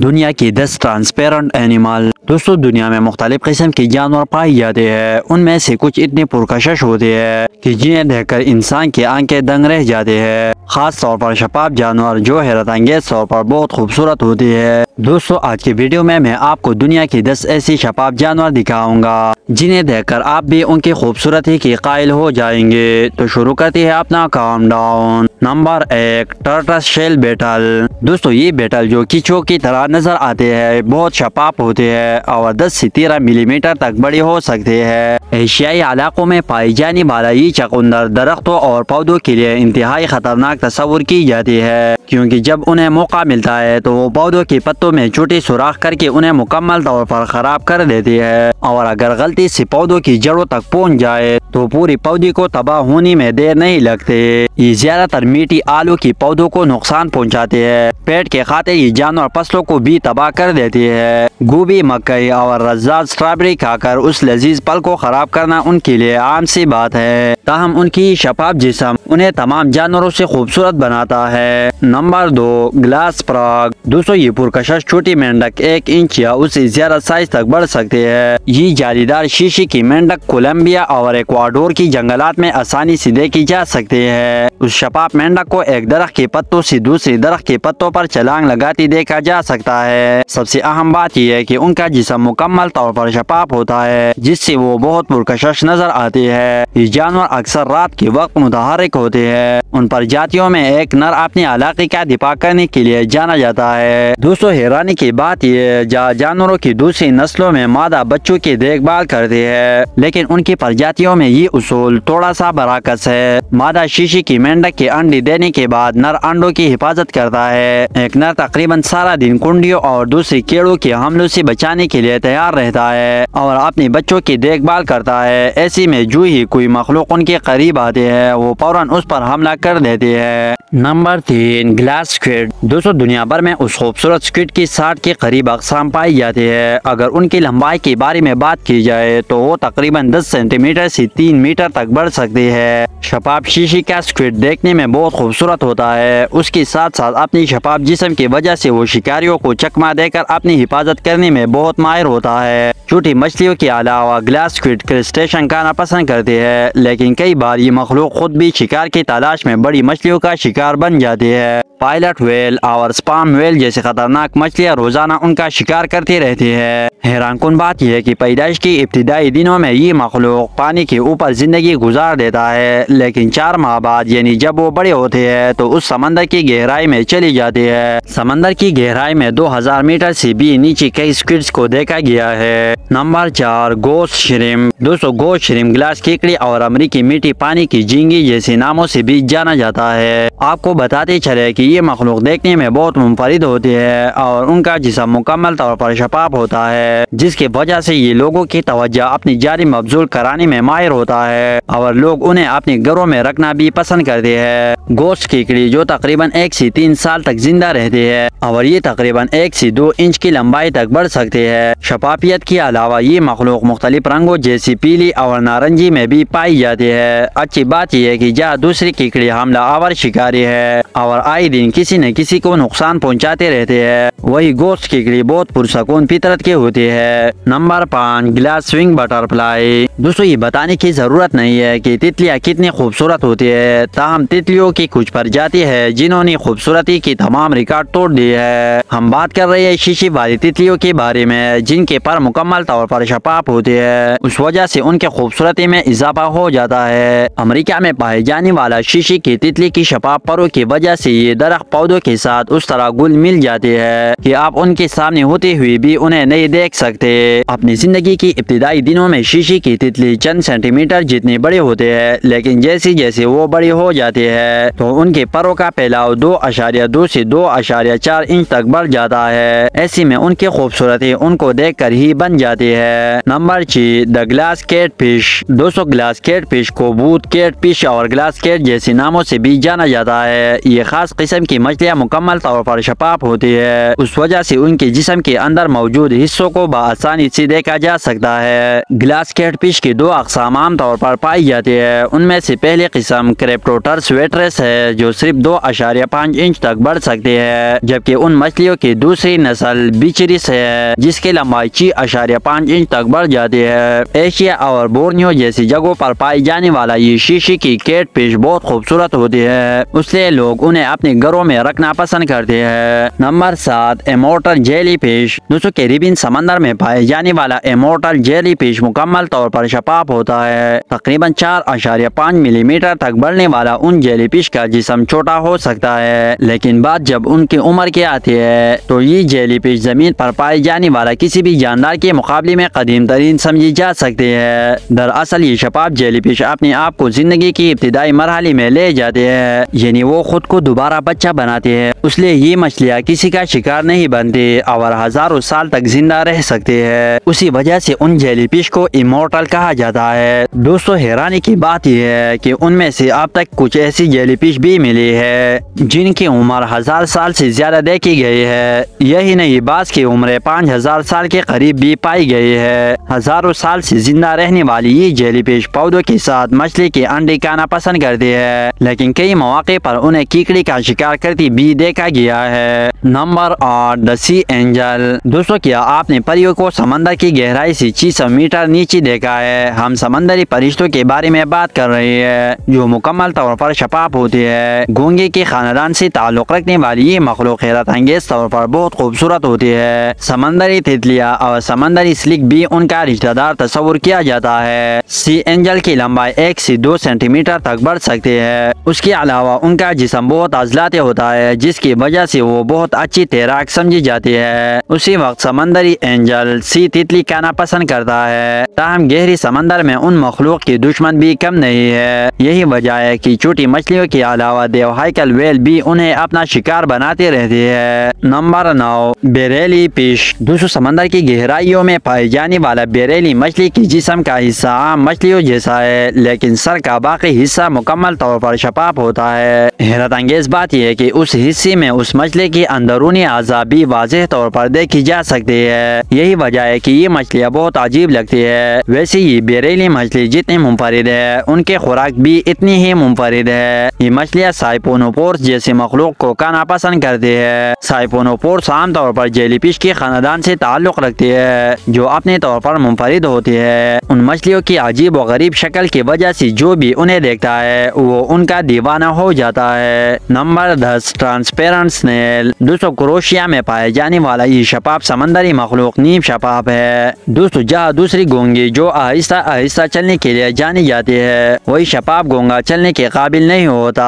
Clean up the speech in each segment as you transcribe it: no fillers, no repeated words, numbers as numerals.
दुनिया की 10 transparent animal. दोस्तों दुनिया में मुख्तलिफ किस्म के जानवर पाए जाते हैं, उनमें से कुछ इतने पुरकशिश होते हैं कि जिन्हें देखकर इंसान की आंखें दंग रह जाते हैं। खास तौर पर शफाफ जानवर जो हैरतअंगेज तौर पर बहुत खूबसूरत होते हैं। दोस्तों आज की वीडियो में मैं आपको दुनिया की 10 ऐसी शफाफ जानवर दिखाऊंगा जिन्हें देखकर आप भी उनकी खूबसूरती के कायल हो जाएंगे। तो शुरू करते हैं अपना काम down. Number 1 tortoise shell beetle. दोस्तों ये बेटल जो कीचो की तरह नजर आते हैं, बहुत शफाफ होते हैं और 10 से 13 मिलीमीटर तक बड़े हो सकते हैं। एशियाई इलाकों में पाई जाने वाला ये चुकंदर दरख्तों और पौधों के लिए इंतहाई खतरनाक तस्वर की जाती है, क्योंकि जब उन्हें मौका मिलता है तो वो पौधों के पत्तों में छोटे सुराख करके उन्हें मुकम्मल तौर पर खराब कर देती है, और अगर गलती से पौधों की जड़ों तक पहुंच जाए तो पूरी पौधे को तबाह होने में देर नहीं लगते। ये ज्यादातर मीठी आलू के पौधों को नुकसान पहुंचाते हैं। पेट के खाते ये जानवर फसलों को भी तबाह कर देती है। गोभी, मकई और रजाद स्ट्रॉबेरी खाकर उस लजीज पल को खराब करना उनके लिए आम सी बात है। ताहम उनकी शफाफ जिस्म उन्हें तमाम जानवरों से खूबसूरत बनाता है। Number 2 glass frog. दोस्तों ये पुरकशिश छोटी मेंढक 1 इंच या उससे ज्यादा साइज तक बढ़ सकते हैं। ये जालीदार शीशी की मेंढक कोलंबिया और इक्वाडोर की जंगलात में आसानी से देखी जा सकती है। उस शफाफ मेंढक को एक दरख्त के पत्तों से दूसरे दरख्त के पत्तों पर छलांग लगाती देखा जा सकता है। सबसे अहम बात यह है कि उनका जिस्म मुकम्मल तौर पर शफाफ होता है, जिससे वो बहुत पुरकशिश नजर आते हैं। ये जानवर अक्सर रात के वक्त मुतहरक होते हैं। उन प्रजातियों में एक नर अपने इलाके का दिफा करने के लिए जाना जाता है। दोस्तों हैरानी की बात यह जानवरों की दूसरी नस्लों में मादा बच्चों की देखभाल करते हैं, लेकिन उनकी प्रजातियों में ये उसूल थोड़ा सा बरअक्स है। मादा शीशी की मेंढक के अंडे देने के बाद नर अंडों की हिफाजत करता है। एक नर तकरीबन सारा दिन कुंडियों और दूसरे कीड़ों के हमलों से बचाने के लिए तैयार रहता है और अपने बच्चों की देखभाल करता है। ऐसे में जो ही कोई मखलूक उनके करीब आते हैं वो फौरन उस पर हमला कर देते हैं। Number 3 glass squid. दोस्तों दुनिया भर में उस खूबसूरत स्क्विड की 60 के करीब अकसाम पाई जाती है। अगर उनकी लंबाई के बारे में बात की जाए तो वो तकरीबन 10 सेंटीमीटर से 3 मीटर तक बढ़ सकती है। शफाफ शीशी का स्क्विड देखने में बहुत खूबसूरत होता है। उसके साथ साथ अपनी शफाफ जिस्म की वजह से वो शिकारियों को चकमा देकर अपनी हिफाजत करने में बहुत माहिर होता है। छोटी मछलियों के अलावा ग्लास स्क्विड क्रस्टेशन खाना पसंद करते हैं, लेकिन कई बार ये मखलूक खुद भी शिकार की तलाश में बड़ी मछलियों का शिकार बन जाती है। पायलट व्हेल और स्पाम व्हेल जैसे खतरनाक मछलियाँ रोजाना उनका शिकार करती रहती है। हैरानकुन बात यह है कि पैदाइश के इब्तिदाई दिनों में ये मखलूक पानी के ऊपर जिंदगी गुजार देता है, लेकिन 4 माह बाद यानी जब वो बड़े होते हैं तो उस समंदर की गहराई में चली जाती है। समंदर की गहराई में 2000 मीटर से भी नीचे कई स्क्विड्स को देखा गया है। Number 4 ghost shrimp. दोस्तों गोस्ट श्रिम्प ग्लास केकड़ी और अमरीकी मीठी पानी की झींगी जैसे नामों से भी जाना जाता है। आपको बताते चले कि ये मखलूक देखने में बहुत मुनफरिद होते हैं और उनका जिस्म मुकम्मल तौर पर शफाफ होता है, जिसकी वजह से ये लोगों की तवज्जो अपनी जारी मबजूल कराने में माहिर होता है और लोग उन्हें अपने घरों में रखना भी पसंद करते हैं। गोश्त केकड़ी जो तकरीबन 1 से 3 साल तक जिंदा रहते हैं और ये तकरीबन 1 से 2 इंच की लंबाई तक बढ़ सकते हैं। शफाफियत के अलावा ये मखलूक मुख्तलिफ रंगों जैसे पीली और नारंगी में भी पाई जाती है। अच्छी बात यह है कि जहाँ दूसरी केकड़ी हमला आवर शिकारी है और आए दिन किसी न किसी को नुकसान पहुंचाते रहते हैं, वही गोश्त केकड़ी बहुत पुरसकून फितरत के होते हैं। Number 5 glass wing butterfly. दोस्तों ये बताने की जरूरत नहीं है कि तितलियाँ कितनी खूबसूरत होती है। ताहम तितलियों की कुछ प्रजाति है जिन्होंने खूबसूरती की तमाम रिकॉर्ड तोड़ दिए है। हम बात कर रहे हैं शीशी वाली तितलियों के बारे में, जिनके पर मुकम्मल तौर पर शफाफ होते हैं। उस वजह से उनके खूबसूरती में इजाफा हो जाता है। अमेरिका में पाए जाने वाला शीशी की तितली की शफाफ परों की वजह से ये दरख्त पौधों के साथ उस तरह गुल मिल जाते हैं कि आप उनके सामने होते हुए भी उन्हें नहीं देख सकते। अपनी जिंदगी की इब्तिदाई दिनों में शीशी की तितली चंद सेंटीमीटर जितने बड़े होते हैं, लेकिन जैसे जैसे वो बड़े हो जाते हैं तो उनके परों का फैलाव 2.2 से 2.4 इंच तक बढ़ जाता है। ऐसे में उनकी खूबसूरती उनको देख कर ही बन जाती है। Number 6 the glass catfish. दोस्तों ग्लास कैट फिश को भूत कैट फिश और ग्लास कैट जैसे नामों से भी जाना जाता है। ये खास किस्म जिस्म की मछलियाँ मुकम्मल तौर पर शफाफ होती है। उस वजह से उनके जिस्म के अंदर मौजूद हिस्सों को बआसानी से देखा जा सकता है। ग्लास कैटफिश की दो अकसाम आम तौर पर पाई जाती है। उनमें से पहली किस्म क्रेप्टोटर्स वेट्रेस है जो सिर्फ 2.5 इंच तक बढ़ सकती है, जबकि उन मछलियों की दूसरी नस्ल बिचरिस है जिसकी लंबाई 6.5 इंच तक बढ़ जाती है। एशिया और बोर्नियो जैसी जगहों पर पाई जाने वाला ये शीशी की कैटफिश बहुत खूबसूरत होती है, उसलिए लोग उन्हें अपने घरों में रखना पसंद करते हैं। Number 7 immortal jellyfish. दोस्तों कैरिबियन समंदर में पाए जाने वाला इमॉर्टल जेलीफिश मुकम्मल तौर पर शफाफ होता है। तकरीबन 4.5 मिलीमीटर तक बढ़ने वाला उन जेलीफिश का जिस्म छोटा हो सकता है, लेकिन बात जब उनकी उम्र की आती है तो ये जेलीफिश जमीन पर पाए जाने वाला किसी भी जानदार के मुकाबले में कदीम तरीन समझी जा सकती है। दरअसल ये शफाफ जेलीफिश अपने आप को जिंदगी की इब्तदाई मरहले में ले जाते हैं, यानी वो खुद को दोबारा बच्चा बनाते हैं, इसलिए ये मछलियाँ किसी का शिकार नहीं बनती और हजारों साल तक जिंदा रह सकती है। उसी वजह से उन जेलीफिश को इमॉर्टल कहा जाता है। दोस्तों हैरानी की बात यह है कि उनमें से अब तक कुछ ऐसी जेलीफिश भी मिली है जिनकी उम्र 1000 साल से ज्यादा देखी गई है। यही नहीं, बास की उम्र 5000 साल के करीब भी पाई गई है। हजारों साल से जिंदा रहने वाली ये जेलीफिश पौधों के साथ मछली के अंडे खाना पसंद करती है, लेकिन कई मौके पर उन्हें कीकड़ी का शिकार करती भी देखा गया है। Number 8 the sea angel. दोस्तों क्या आपने परियों को समंदर की गहराई से 600 मीटर नीचे देखा है? हम समंदरी परिश्तों के बारे में बात कर रहे हैं जो मुकम्मल तौर पर शफाफ होती है। घोंगे के खानदान से ताल्लुक रखने वाली ये मखलूक हैरत अंगेज तौर पर बहुत खूबसूरत होती है। समंदरी तितलियाँ और समंदरी स्लिक भी उनका रिश्तेदार तस्वुर किया जाता है। सी एंजल की लंबाई 1 से 2 सेंटीमीटर तक बढ़ सकती है। उसके अलावा उनका जिस्म बहुत अजलाते होता है, जिसकी वजह से वो बहुत अच्छी तैराक समझी जाती है। उसी वक्त समंदरी एंजल सी तितली खाना पसंद करता है, ताहम गहरी समंदर में उन मखलूक की दुश्मन भी कम नहीं है। यही वजह है कि छोटी मछलियों के अलावा देवहाइकल वेल भी उन्हें अपना शिकार बनाते रहती है। Number 9 barreleye fish. दोस्तों समंदर की गहराइयों में पाई जाने वाला बेरेली मछली की जिस्म का हिस्सा आम मछलियों जैसा है, लेकिन सर का बाकी हिस्सा मुकम्मल तौर पर शफाफ होता है। हैरत अंगेज बात यह है कि उस हिस्से में उस मछली की अंदरूनी आज़ा भी वाज़ेह तौर पर देखी जा सकती है। यही वजह है कि ये मछलियाँ बहुत अजीब लगती है। वैसे ही बेरेली मछली जितनी मुनफरिद है उनके खुराक भी इतनी ही मुनफरिद है। ये मछलियाँ साइपोनोपोर्स जैसे मखलूक को खाना पसंद करती है। साइपोनोपोर्स आमतौर पर जेलीफिश के खानदान से ताल्लुक रखती है जो अपने तौर पर मुनफरिद होती है। उन मछलियों की अजीब व गरीब शक्ल की वजह से जो भी उन्हें देखता है वो उनका दीवाना हो जाता है। Number 10 transparent snail. दोस्तों क्रोशिया में पाए जाने वाला ये शफाफ समंदरी मखलूक नीम शफाफ है। दोस्तों जहाँ दूसरी गोंगी जो आहिस्ता आहिस्ता चलने के लिए जानी जाती है वही शफाफ गोंगा चलने के काबिल नहीं होता।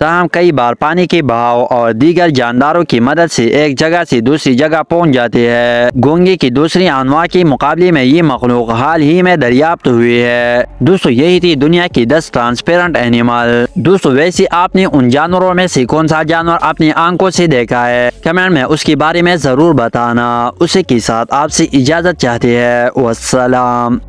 ताहम कई बार पानी के बहाव और दीगर जानदारों की मदद से एक जगह से दूसरी जगह पहुँच जाती है। गोंगी की दूसरी अनवा के मुकाबले में ये मखलूक हाल ही में दरियाफ्त हुई है। दोस्तों यही थी दुनिया की 10 ट्रांसपेरेंट एनिमल। दोस्तों वैसे आपने उन जानवरों में से कौन सा जानवर अपनी आंखों से देखा है? कमेंट में उसके बारे में जरूर बताना। उसी के साथ आपसे इजाजत चाहते हैं। वस्सलाम।